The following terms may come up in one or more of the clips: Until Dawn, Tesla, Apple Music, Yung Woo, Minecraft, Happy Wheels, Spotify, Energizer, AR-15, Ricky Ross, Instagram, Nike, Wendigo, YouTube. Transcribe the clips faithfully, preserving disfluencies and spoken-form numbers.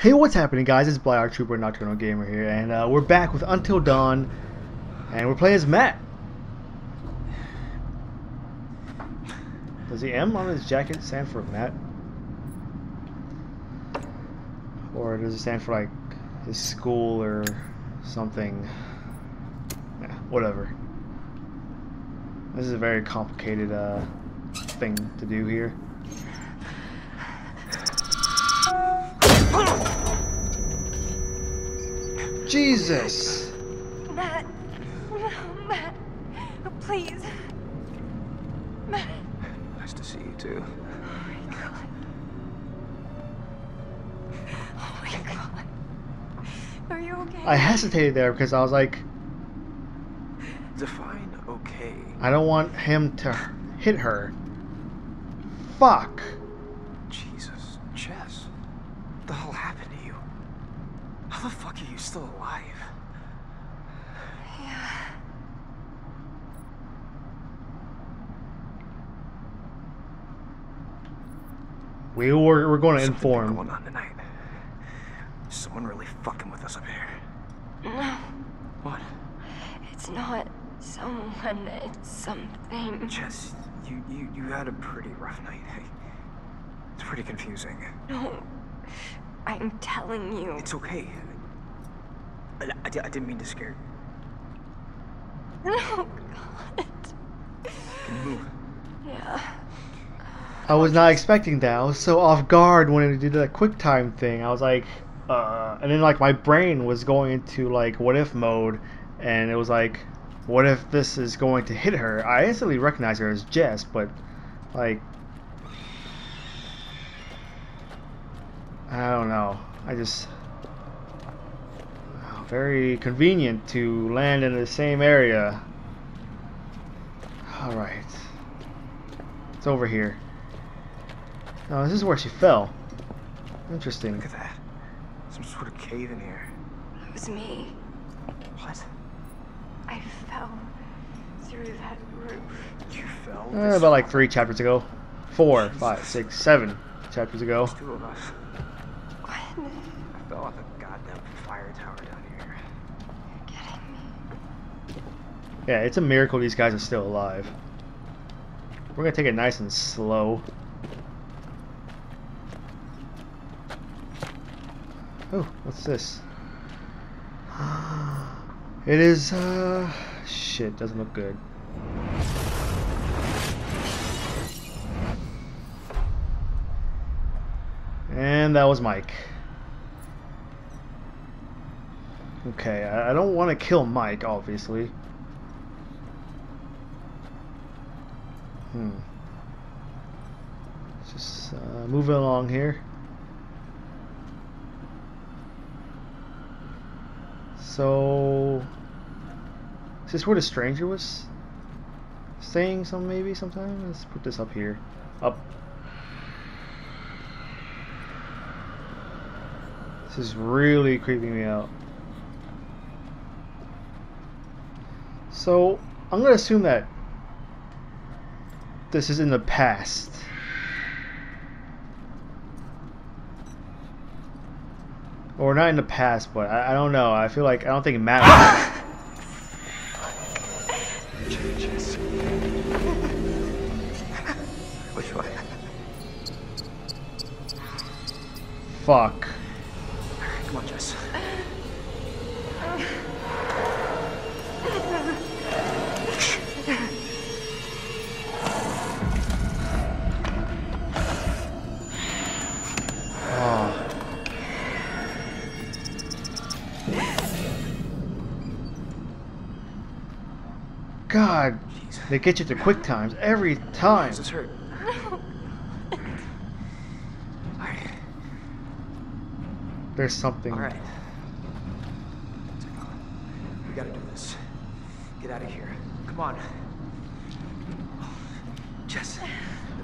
Hey, what's happening, guys? It's Black Trooper Nocturnal Gamer here, and uh, we're back with Until Dawn, and we're playing as Matt. Does the M on his jacket stand for Matt? Or does it stand for, like, his school or something? Nah, whatever. This is a very complicated uh, thing to do here. Jesus! Matt, no, Matt, please. Matt. Nice to see you too. Oh my God. Oh my God. Are you okay? I hesitated there because I was like, define okay. I don't want him to hit her. Fuck. Jesus, Jess. What the hell happened to you? How the fuck are you still alive? Yeah. We were we're going to inform. Something's going on tonight. Someone really fucking with us up here. No. What? It's not someone. It's something. Jess, you you you had a pretty rough night. It's pretty confusing. No. I'm telling you. It's okay. I, I, I didn't mean to scare you. Oh, God. Can you move? Yeah. I was not expecting that. I was so off guard when it did that quick time thing. I was like, uh. And then, like, my brain was going into, like, what if mode. And it was like, what if this is going to hit her? I instantly recognized her as Jess, but, like, I don't know. I just oh, very convenient to land in the same area. All right, it's over here. Oh, this is where she fell. Interesting. Look at that. Some sort of cave in here. It was me. What? I fell through that roof. You fell. Eh, about like three chapters ago. Four, Jesus. five, six, seven chapters ago. There's two of us. I fell off a goddamn fire tower down here. You're kidding me. Yeah, it's a miracle these guys are still alive. We're gonna take it nice and slow. Oh, what's this? It is, uh... shit, doesn't look good. And that was Mike. Okay, I don't want to kill Mike, obviously. Hmm. Just uh, moving along here. So, is this where the stranger was saying some maybe sometime? Let's put this up here. Up. This is really creeping me out. So, I'm going to assume that this is in the past. Or not in the past, but I, I don't know. I feel like I don't think it matters. Which way? Fuck. Come on, Jess. God, they get you to quick times every time. This hurt. There's something. All right, we gotta do this. Get out of here. Come on, Jess.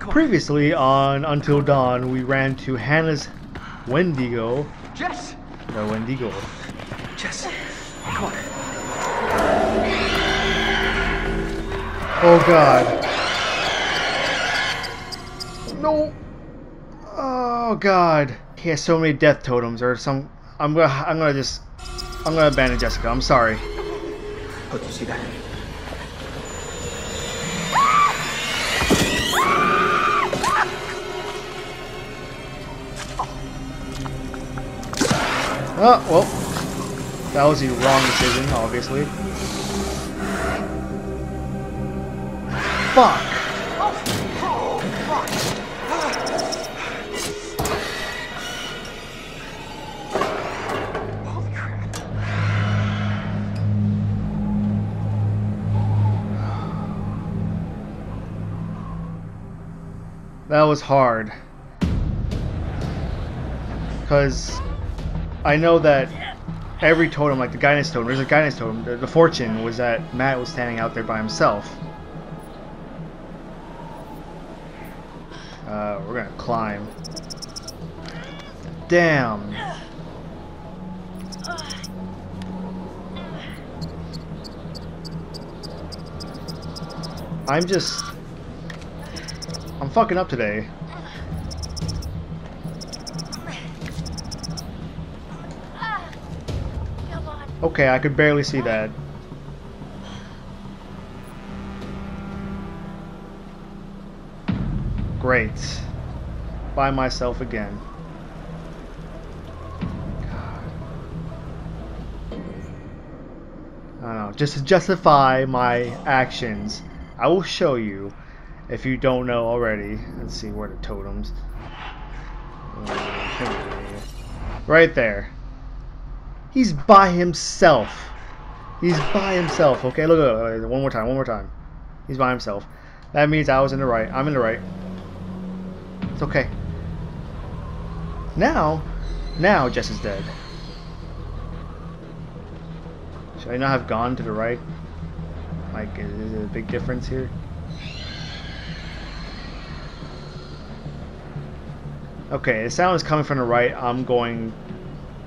Come on. Previously on Until Dawn, we ran to Hannah's Wendigo. Jess. No, Wendigo. Jess. Come on. Oh God. No. Oh God. He has so many death totems or some. I'm gonna. I'm gonna just. I'm gonna abandon Jessica. I'm sorry. Oh, did you see that? Oh well, that was the wrong decision, obviously. Fuck. That was hard. Because I know that every totem, like the guidance totem, there's a guidance totem. The, the fortune was that Matt was standing out there by himself. Uh, we're gonna climb. Damn. I'm just... I'm fucking up today. Okay, I could barely see that. Great. By myself again. God. I don't know. Just to justify my actions, I will show you. If you don't know already, let's see where the totems. Right there. He's by himself. He's by himself. Okay, look at it. One more time. One more time. He's by himself. That means I was in the right. I'm in the right. It's okay. Now, now Jess is dead. Should I not have gone to the right? Like, is it a big difference here? Okay, the sound is coming from the right. I'm going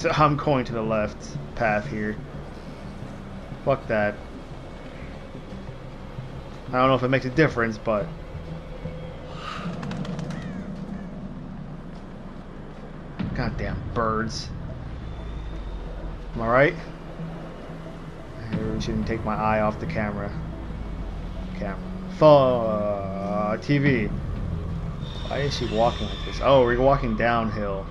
to, I'm going to the left path here. Fuck that. I don't know if it makes a difference, but goddamn birds. Am I right? I really shouldn't take my eye off the camera. Camera. Fuck. T V. Why is she walking like this? Oh, we're walking downhill.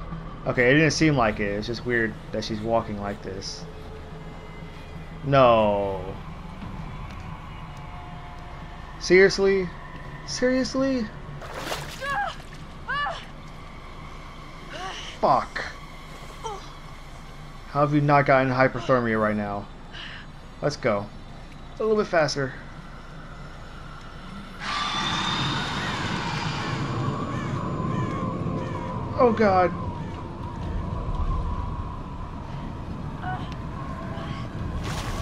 Okay, it didn't seem like it. It's just weird that she's walking like this. No. Seriously? Seriously? Fuck. How have you not gotten hyperthermia right now? Let's go. A little bit faster. Oh god.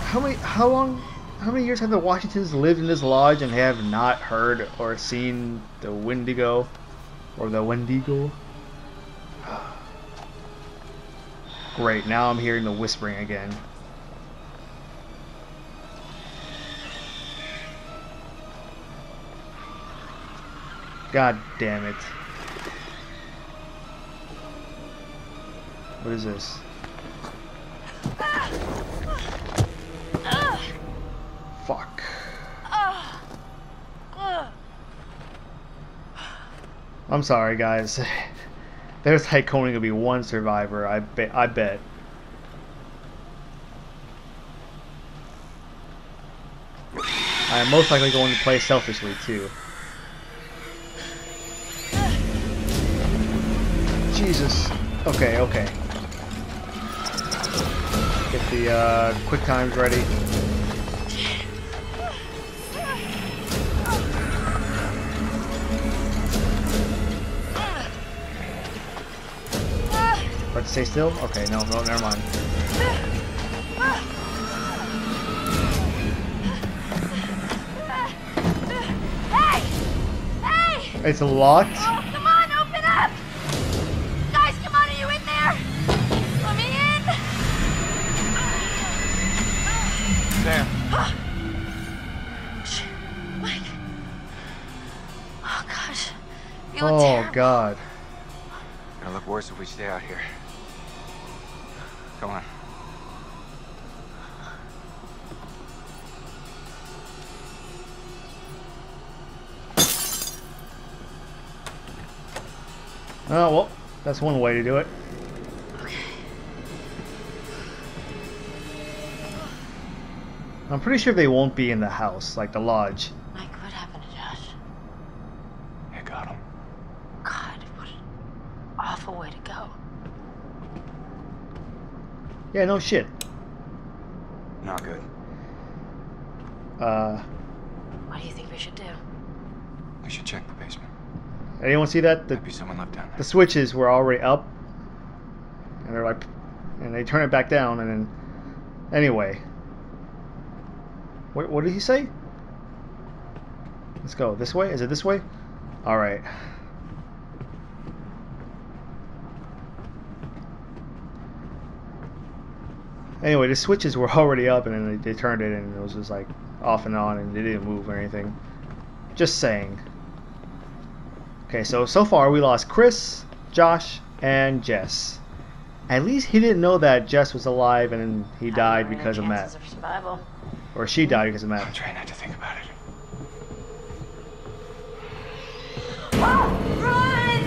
How many how long how many years have the Washingtons lived in this lodge and have not heard or seen the Wendigo or the Wendigo? Great, now I'm hearing the whispering again. God damn it. What is this? Fuck. I'm sorry, guys. There's like only gonna be one survivor. I bet. I bet. I am most likely going to play selfishly too. Jesus. Okay. Okay. Get the uh, quick times ready. Let's stay still? Okay, no, no, never mind. Hey! Hey! It's a lot. Oh gosh. Oh god. Now look worse if we stay out here. Come on. Oh, well, that's one way to do it. I'm pretty sure they won't be in the house, like the lodge. Mike, what happened to Josh? I got him. God, what an awful way to go. Yeah, no shit. Not good. Uh. What do you think we should do? We should check the basement. Anyone see that? The, Might be someone left down there. The switches were already up, and they're like, and they turn it back down, and then, anyway. What, what did he say? Let's go this way. Is it this way? All right. Anyway, the switches were already up, and then they, they turned it, and it was just like off and on, and they didn't move or anything. Just saying. Okay, so, so far we lost Chris, Josh, and Jess. At least he didn't know that Jess was alive and he died because of Matt. Of or she died because of Matt. I'm trying not to think about it. Oh, run!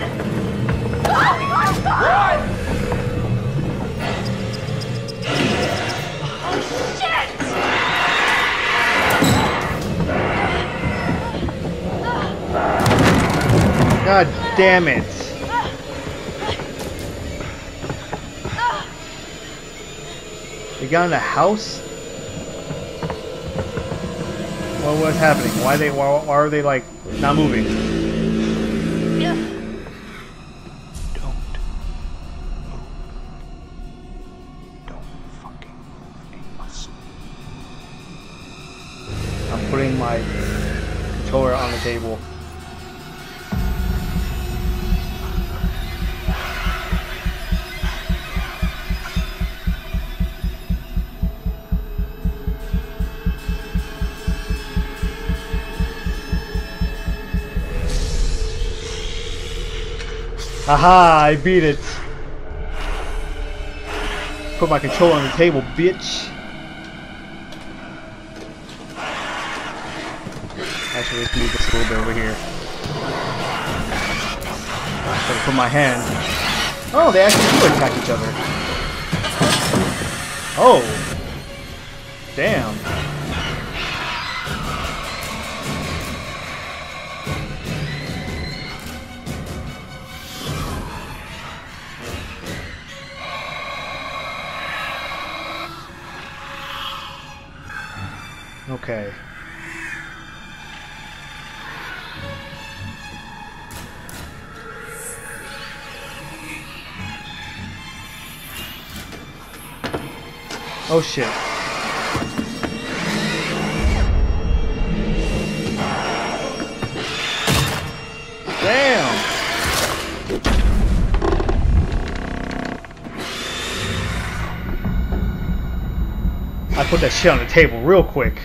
Oh, my God! Oh, shit! God damn it. They got in the house? Well, what's happening? Why they why are they like not moving? Yeah. Don't move. Don't fucking move a muscle. I'm putting my controller on the table. Aha, I beat it. Put my controller on the table, bitch. Actually, let's move this a little bit over here. I'm gonna put my hand. Oh, they actually do attack each other. Oh. Damn. Okay. Oh shit. Damn. I put that shit on the table real quick.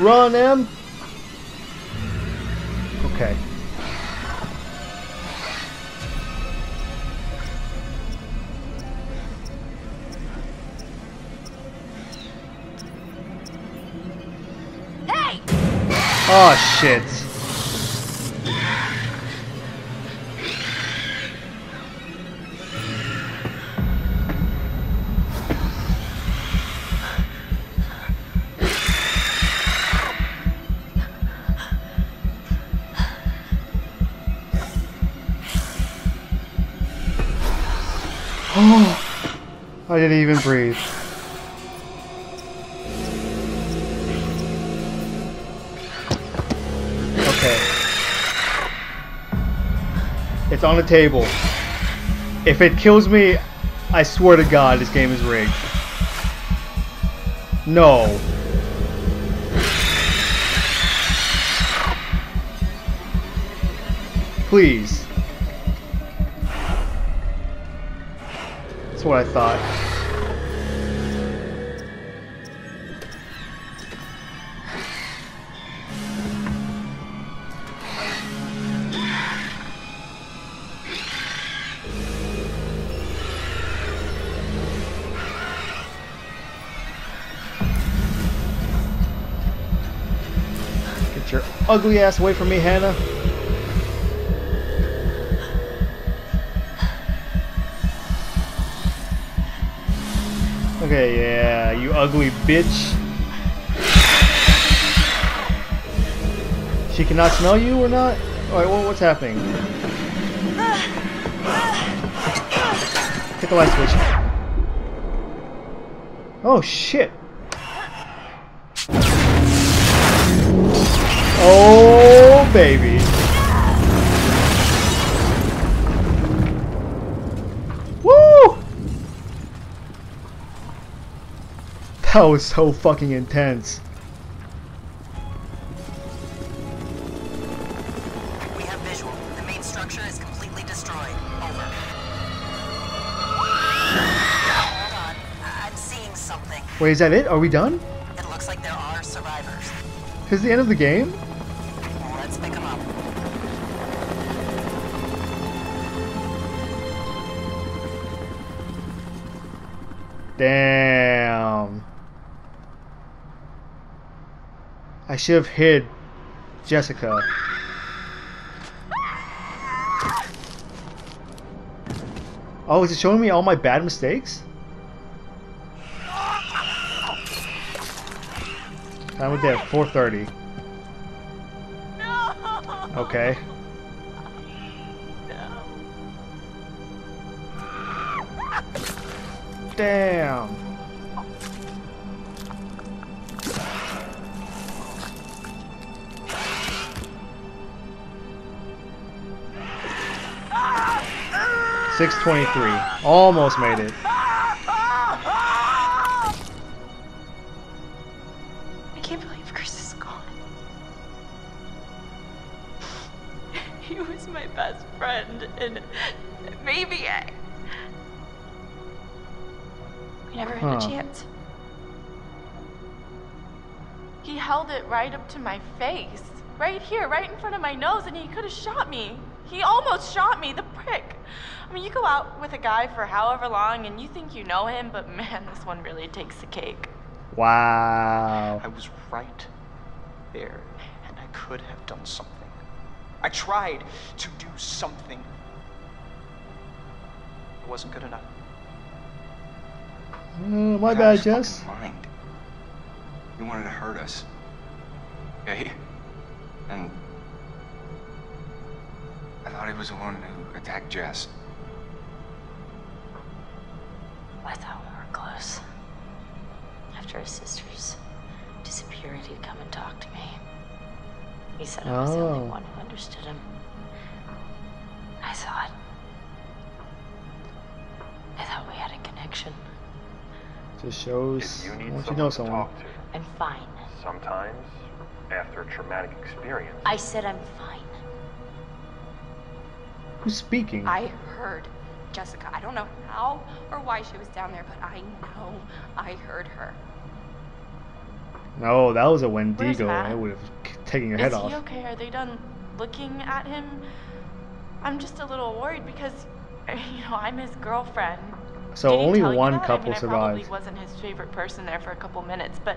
Run, em. Okay. Hey! Oh shit. I didn't even breathe. Okay. It's on the table. If it kills me, I swear to God, this game is rigged. No. Please. That's what I thought. Get your ugly ass away from me, Hannah. Okay, yeah, you ugly bitch. She cannot smell you or not? Alright, well, what's happening? Hit the light switch. Oh, shit. Oh, baby. That was so fucking intense. We have visual. The main structure is completely destroyed. Over. Hold on. I'm seeing something. Wait, is that it? Are we done? It looks like there are survivors. Is the end of the game? Let's pick them up. Damn. I should have hid Jessica. Oh, is it showing me all my bad mistakes? Time of death, four thirty. No. Okay. No. Damn. six twenty-three. Almost made it. I can't believe Chris is gone. He was my best friend, and maybe I... We never had huh. a chance. He held it right up to my face. Right here, right in front of my nose, and he could have shot me. He almost shot me, the prick. I mean, you go out with a guy for however long and you think you know him, but man, this one really takes the cake. Wow. I was right there, and I could have done something. I tried to do something. It wasn't good enough. Mm, my bad, Jess. Mind. You wanted to hurt us, okay? And I thought he was the one who attacked Jess. I thought we were close. After his sisters disappeared, he'd come and talk to me. He said I was oh. the only one who understood him. I thought... I thought we had a connection. Just shows... You need you know someone. To talk to. I'm fine. Sometimes, after a traumatic experience... I said I'm fine. Who's speaking? I heard Jessica. I don't know how or why she was down there, but I know I heard her. No, that was a Wendigo. I would have taken your head off. Is he okay? Are they done looking at him? I'm just a little worried because, you know, I'm his girlfriend. So only one couple survived. I mean, I probably wasn't his favorite person there for a couple minutes, but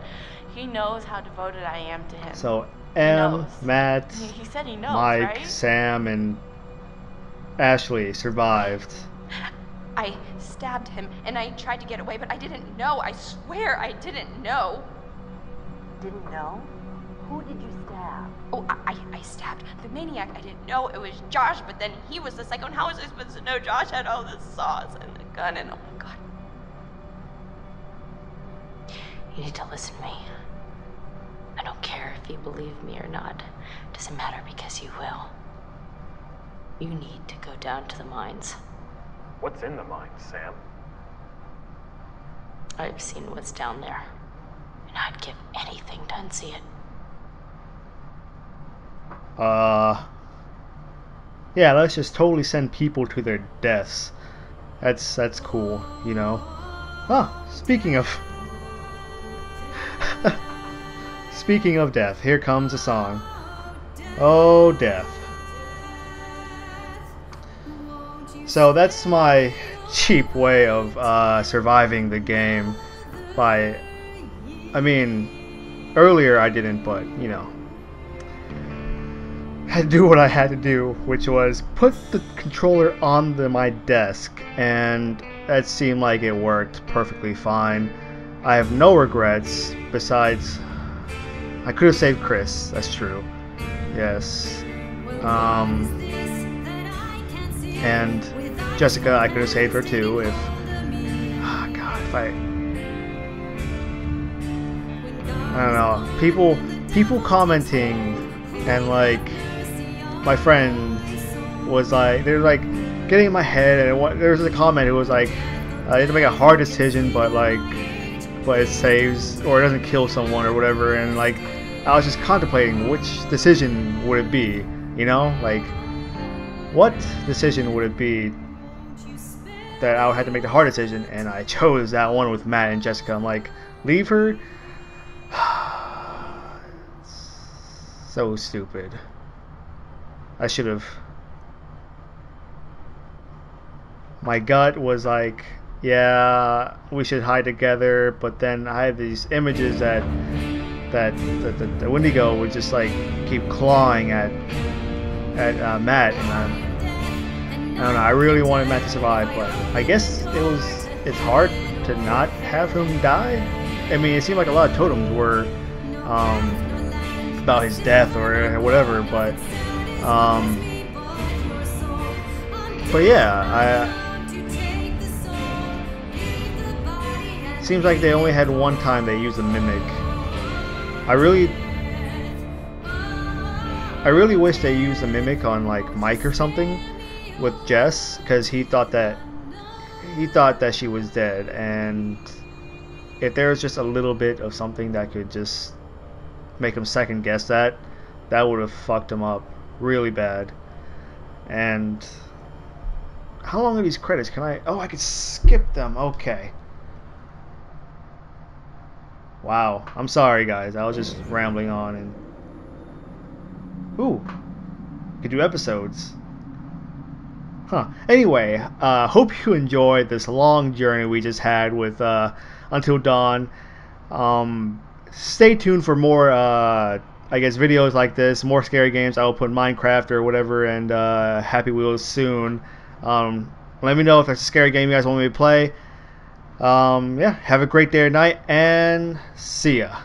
he knows how devoted I am to him. So Em, Matt, he said he knows, Mike, right? Sam, and Ashley survived. I stabbed him and I tried to get away, but I didn't know. I swear I didn't know. Didn't know? Who did you stab? Oh, I, I, I stabbed the maniac. I didn't know it was Josh, but then he was the psycho. And how was I supposed to know Josh had all the saws and the gun and oh my god. You need to listen to me. I don't care if you believe me or not. Doesn't matter because you will. You need to go down to the mines. What's in the mines, Sam? I've seen what's down there, and I'd give anything to unsee it. Uh... Yeah, let's just totally send people to their deaths. That's that's cool, you know. Ah, speaking of speaking of death, here comes a song. Oh, death. So that's my cheap way of uh, surviving the game. By, I mean, earlier I didn't, but you know, had to do what I had to do, which was put the controller on the, my desk, and that seemed like it worked perfectly fine. I have no regrets. Besides, I could have saved Chris. That's true. Yes. Um, and Jessica, I could have saved her too if. Ah, oh God, if I. I don't know. People, people commenting, and like. My friend was like, they're like getting in my head, and there was a comment. It was like, I had to make a hard decision, but like, but it saves or it doesn't kill someone or whatever. And like, I was just contemplating which decision would it be, you know, like, what decision would it be that I would have to make the hard decision? And I chose that one with Matt and Jessica. I'm like, leave her. So stupid. I should have. My gut was like, yeah, we should hide together, but then I had these images that that the Wendigo would just like keep clawing at at uh, Matt, and I'm, I don't know. I really wanted Matt to survive, but I guess it was it's hard to not have him die. I mean, it seemed like a lot of totems were um, about his death or whatever, but. Um, but yeah, I, seems like they only had one time they used a mimic. I really, I really wish they used a mimic on like Mike or something with Jess, because he thought that he thought that she was dead, and if there was just a little bit of something that could just make him second guess that, that would have fucked him up. Really bad. And how long are these credits? Can I? Oh, I could skip them. Okay. Wow. I'm sorry, guys. I was just rambling on. And ooh, could do episodes. Huh. Anyway, uh, hope you enjoyed this long journey we just had with uh, Until Dawn. Um, stay tuned for more. Uh, I guess videos like this, more scary games. I will put Minecraft or whatever, and uh, Happy Wheels soon. Um, let me know if there's a scary game you guys want me to play. Um, yeah, have a great day or night, and see ya.